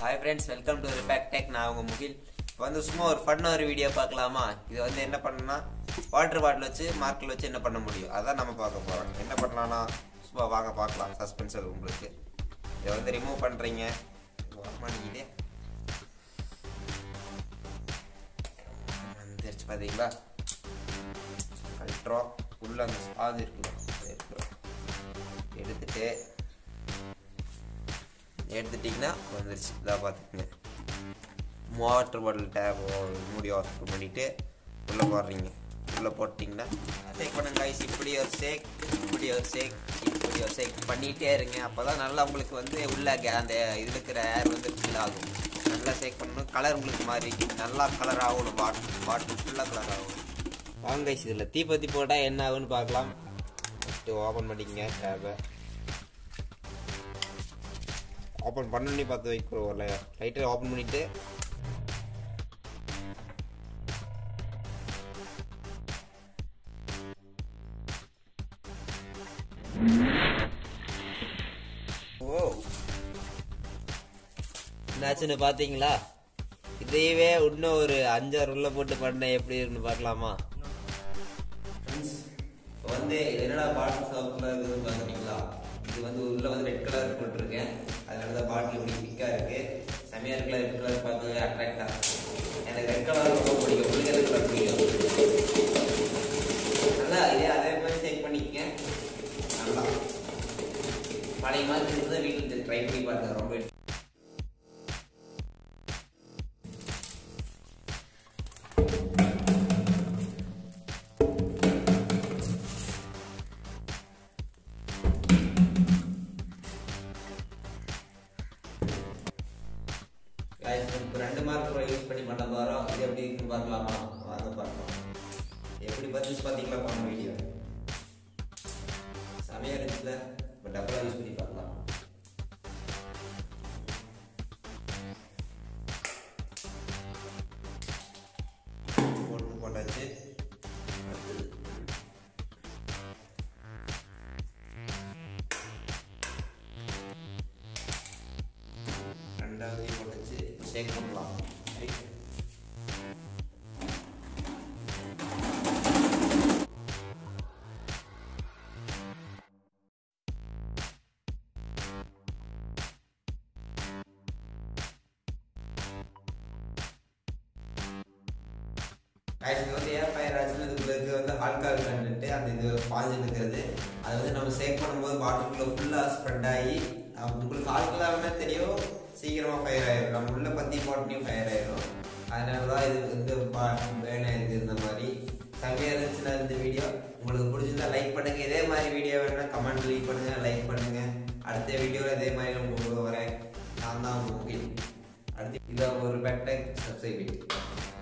Hi friends, welcome to ripak tech. நான் உங்க முகில். வந்து சும்மா ஒரு ஃபன் ஒரு வீடியோ பார்க்கலாமா? இது வந்து என்ன பண்ணனா வாட்டர் பாட்டில் வச்சு மார்க்கெட்ல வச்சு என்ன பண்ண முடியும்? அதான் நம்ம பார்க்க போறோம். என்ன பண்ணலாம்னா சும்மா வாங்க பார்க்கலாம். சஸ்பென்ஸ் உங்களுக்கு. இத வந்து ரிமூவ் பண்றீங்க. வரமாட்டீங்க. வந்துருச்சு பாத்தீங்களா? கண்ட்ரோல் உள்ள அந்த ஸ்பாஸ் இருக்கு. எடுத்துட்டு எடுத்துட்டிங்கன்னா வந்துருச்சு. இதாக பார்த்துக்குங்க. வாட்டர் பாட்டில் டேப் மூடி ஆஃப் பண்ணிவிட்டு உள்ளே போடுறீங்க. உள்ளே போட்டிங்கன்னா ஷேக் பண்ணுங்க. இப்படி ஒரு ஷேக் பண்ணிகிட்டே இருங்க. அப்போ தான் நல்லா உங்களுக்கு வந்து உள்ள அந்த இது இருக்கிற ஏர் வந்து ஃபில் ஆகும். நல்லா ஷேக் பண்ணணும். கலர் உங்களுக்கு மாறி நல்லா கலர் ஆகணும். பாட்டில் ஃபுல்லாக கலர் ஆகும். வாங்க இதில் தீப்பத்தி போட்டால் என்ன ஆகுன்னு பார்க்கலாம். ஃபஸ்ட்டு ஓப்பன் பண்ணிக்கங்க டேப்பை. ஓப்பன் பண்ணி பார்த்து வைக்கிறோம். லைட்டை ஓப்பன் பண்ணிவிட்டு ஓ என்னாச்சுன்னு பார்த்தீங்களா? இதையவே இன்னும் ஒரு 5-6 உள்ள போட்டு பண்ண எப்படி இருக்குன்னு பார்க்கலாமா? வந்து என்னடா பாட்டில் சாப்பிட்ல இருக்குதுன்னு பார்க்குறீங்களா? இது வந்து உள்ள வந்து ரெட் கலர் போட்டிருக்கேன். அதனால தான் பாட்டில் இப்படி திக்காக இருக்குது. செம்மையாக இருக்குல்ல? ரெட் கலர் பார்க்கவே அட்ராக்ட் ஆகும். எனக்கு ரெட் கலர் ரொம்ப பிடிக்கும். பிள்ளைங்க கலர் பிடிக்கும். நல்லா இதே அதே மாதிரி செக் பண்ணிக்கங்க. நல்லா பழைய மாதிரி இருந்தால் வீட்டில் ட்ரை பண்ணி பாருங்க. ரொம்ப இப்போ 2 மார்க்கரை யூஸ் பண்ணி பண்ண போகிறோம். இது எப்படி இருக்குன்னு பார்க்கலாமா? வாங்க பார்க்கலாம். எப்படி பார்த்து பார்த்தீங்களா? பண்ண வீடியோ செமையாக இருந்துச்சுல. இப்போ டபுளாக யூஸ் பண்ணி பார்க்கலாம். போட்டு போட்டாச்சு. ரெண்டாவது போட்டாச்சு. ஷேக் பண்ணலாம். இது வந்து ஏர் ஃபயர் ஆச்சுன்னா இதுக்குள்ளே வந்து ஆல்கஹால் கண்டென்ட்டு அந்த இது பாஞ்சிட்டு இருக்கிறது. அது வந்து நம்ம ஷேக் பண்ணும்போது வாட்டருக்குள்ளே ஃபுல்லாக ஸ்ப்ரெட் ஆகி உங்களுக்கு ஆல்கஹால்னா தெரியும் சீக்கிரமாக ஃபயர் ஆகிடும். நம்ம உள்ள 10 பாட்டிலையும் ஃபயர் ஆகிடும். அதனால தான் இது வந்து வேணாயிருக்கு. இந்த மாதிரி செம்மையாக இருந்துச்சுன்னா இந்த வீடியோ உங்களுக்கு பிடிச்சிருந்தா லைக் பண்ணுங்கள். இதே மாதிரி வீடியோ வேணுன்னா கமெண்ட் லீவ் பண்ணுங்கள், லைக் பண்ணுங்கள். அடுத்த வீடியோவில் இதே மாதிரி நான் உங்களுக்கு வரேன். நான் தான் உங்களுக்கு அடுத்து இதை ஒரு பேக் டேக் சப்ஸ்கிரைப்